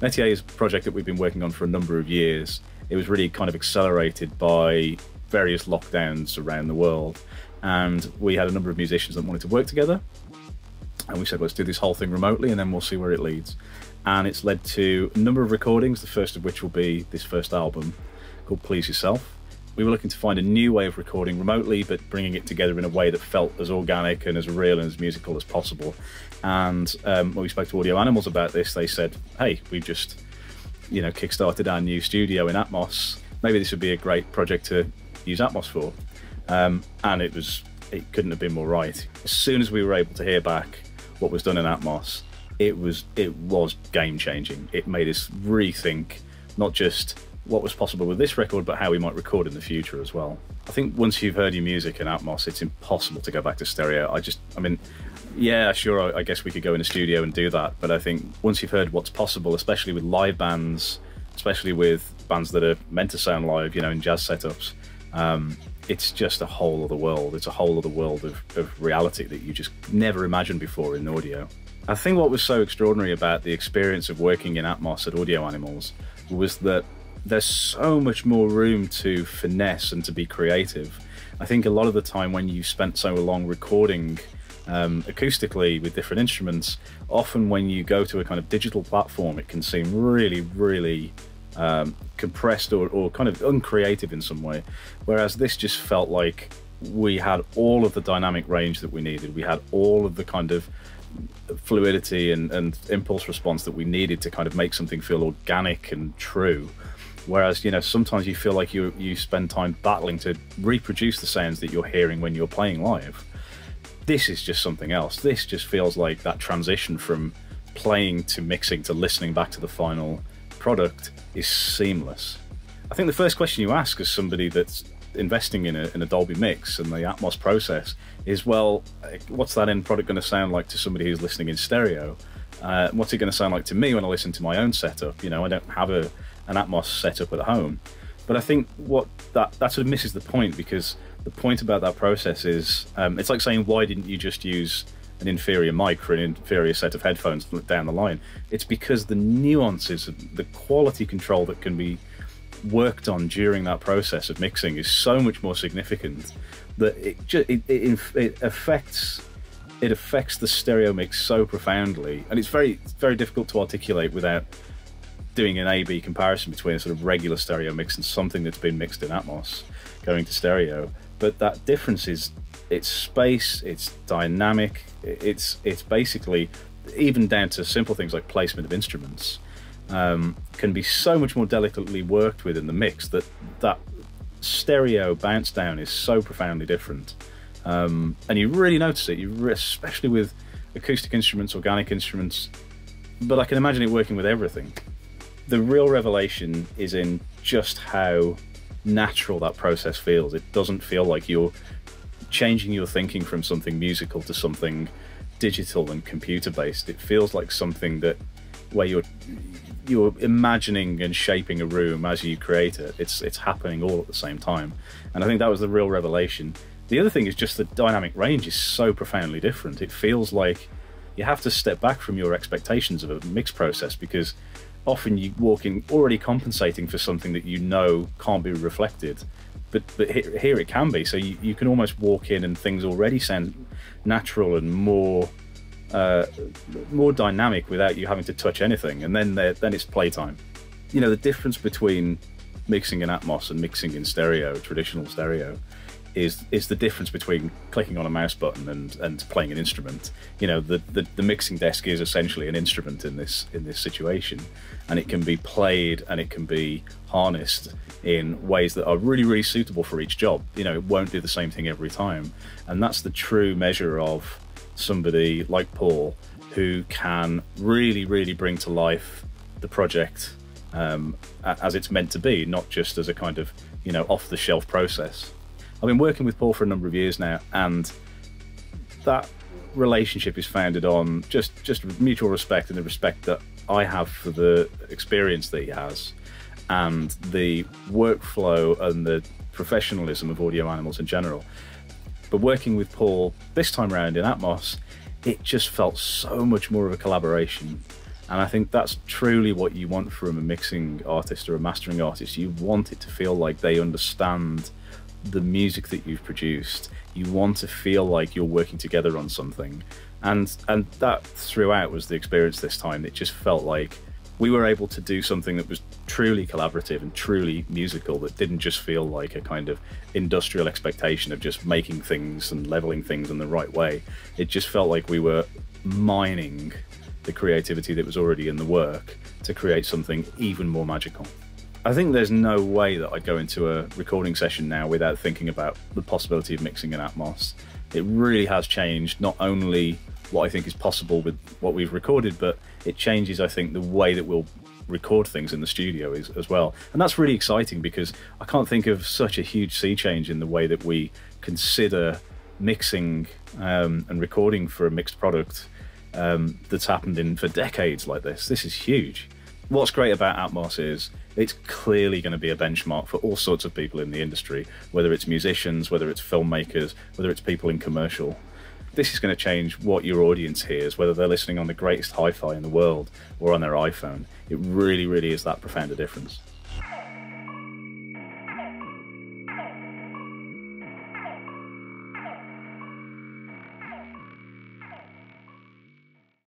Metier is a project that we've been working on for a number of years. It was really kind of accelerated by various lockdowns around the world. And we had a number of musicians that wanted to work together. And we said, let's do this whole thing remotely and then we'll see where it leads. And it's led to a number of recordings, the first of which will be this first album called Please Yourself. We were looking to find a new way of recording remotely, but bringing it together in a way that felt as organic and as real and as musical as possible. And when we spoke to Audio Animals about this, they said, hey, we've just, you know, kickstarted our new studio in Atmos. Maybe this would be a great project to use Atmos for. And it couldn't have been more right. As soon as we were able to hear back what was done in Atmos, it was game changing. It made us rethink, not just what was possible with this record, but how we might record in the future as well. I think once you've heard your music in Atmos, it's impossible to go back to stereo. I mean, yeah, sure, I guess we could go in a studio and do that, but I think once you've heard what's possible, especially with live bands, especially with bands that are meant to sound live, you know, in jazz setups, it's just a whole other world. It's a whole other world of reality that you just never imagined before in audio. I think what was so extraordinary about the experience of working in Atmos at Audio Animals was that there's so much more room to finesse and to be creative. I think a lot of the time when you spent so long recording acoustically with different instruments, often when you go to a kind of digital platform, it can seem really, really compressed or kind of uncreative in some way. Whereas this just felt like we had all of the dynamic range that we needed. We had all of the kind of fluidity and impulse response that we needed to kind of make something feel organic and true. Whereas, you know, sometimes you feel like you spend time battling to reproduce the sounds that you're hearing when you're playing live. This is just something else. This just feels like that transition from playing to mixing to listening back to the final product is seamless. I think the first question you ask as somebody that's investing in a Dolby mix and the Atmos process is, well, what's that end product going to sound like to somebody who's listening in stereo? What's it going to sound like to me when I listen to my own setup? You know, I don't have an Atmos setup at home. But I think that sort of misses the point, because the point about that process is, it's like saying, why didn't you just use an inferior mic for an inferior set of headphones down the line? It's because the nuances, the quality control that can be worked on during that process of mixing is so much more significant that it affects the stereo mix so profoundly. And it's very, very difficult to articulate without doing an A-B comparison between a sort of regular stereo mix and something that's been mixed in Atmos going to stereo. But that difference is, it's space, it's dynamic, it's basically, even down to simple things like placement of instruments, can be so much more delicately worked with in the mix that that stereo bounce down is so profoundly different. And you really notice it, especially with acoustic instruments, organic instruments, but I can imagine it working with everything. The real revelation is in just how natural that process feels. It doesn't feel like you're changing your thinking from something musical to something digital and computer-based. It feels like something that where you're imagining and shaping a room as you create it. It's happening all at the same time. And I think that was the real revelation. The other thing is just the dynamic range is so profoundly different. It feels like you have to step back from your expectations of a mix process, because often you walk in already compensating for something that you know can't be reflected, but here it can be. So you can almost walk in and things already sound natural and more dynamic without you having to touch anything. And then it's playtime. You know, the difference between mixing in Atmos and mixing in stereo, traditional stereo, is the difference between clicking on a mouse button and playing an instrument. You know, the mixing desk is essentially an instrument in this situation, and it can be played and it can be harnessed in ways that are really, really suitable for each job. You know, it won't do the same thing every time, and that's the true measure of somebody like Paul, who can really, really bring to life the project as it's meant to be, not just as a kind of, you know, off-the-shelf process. I've been working with Paul for a number of years now, and that relationship is founded on just mutual respect, and the respect that I have for the experience that he has and the workflow and the professionalism of Audio Animals in general. But working with Paul this time around in Atmos, it just felt so much more of a collaboration. And I think that's truly what you want from a mixing artist or a mastering artist. You want it to feel like they understand the music that you've produced. You want to feel like you're working together on something. And that throughout was the experience this time. It just felt like we were able to do something that was truly collaborative and truly musical, that didn't just feel like a kind of industrial expectation of just making things and leveling things in the right way. It just felt like we were mining the creativity that was already in the work to create something even more magical. I think there's no way that I'd go into a recording session now without thinking about the possibility of mixing in Atmos. It really has changed not only what I think is possible with what we've recorded, but it changes, I think, the way that we'll record things in the studio as well. And that's really exciting, because I can't think of such a huge sea change in the way that we consider mixing and recording for a mixed product that's happened in for decades like this. This is huge. What's great about Atmos is it's clearly going to be a benchmark for all sorts of people in the industry, whether it's musicians, whether it's filmmakers, whether it's people in commercial. This is going to change what your audience hears, whether they're listening on the greatest hi-fi in the world or on their iPhone. It really, really is that profound a difference.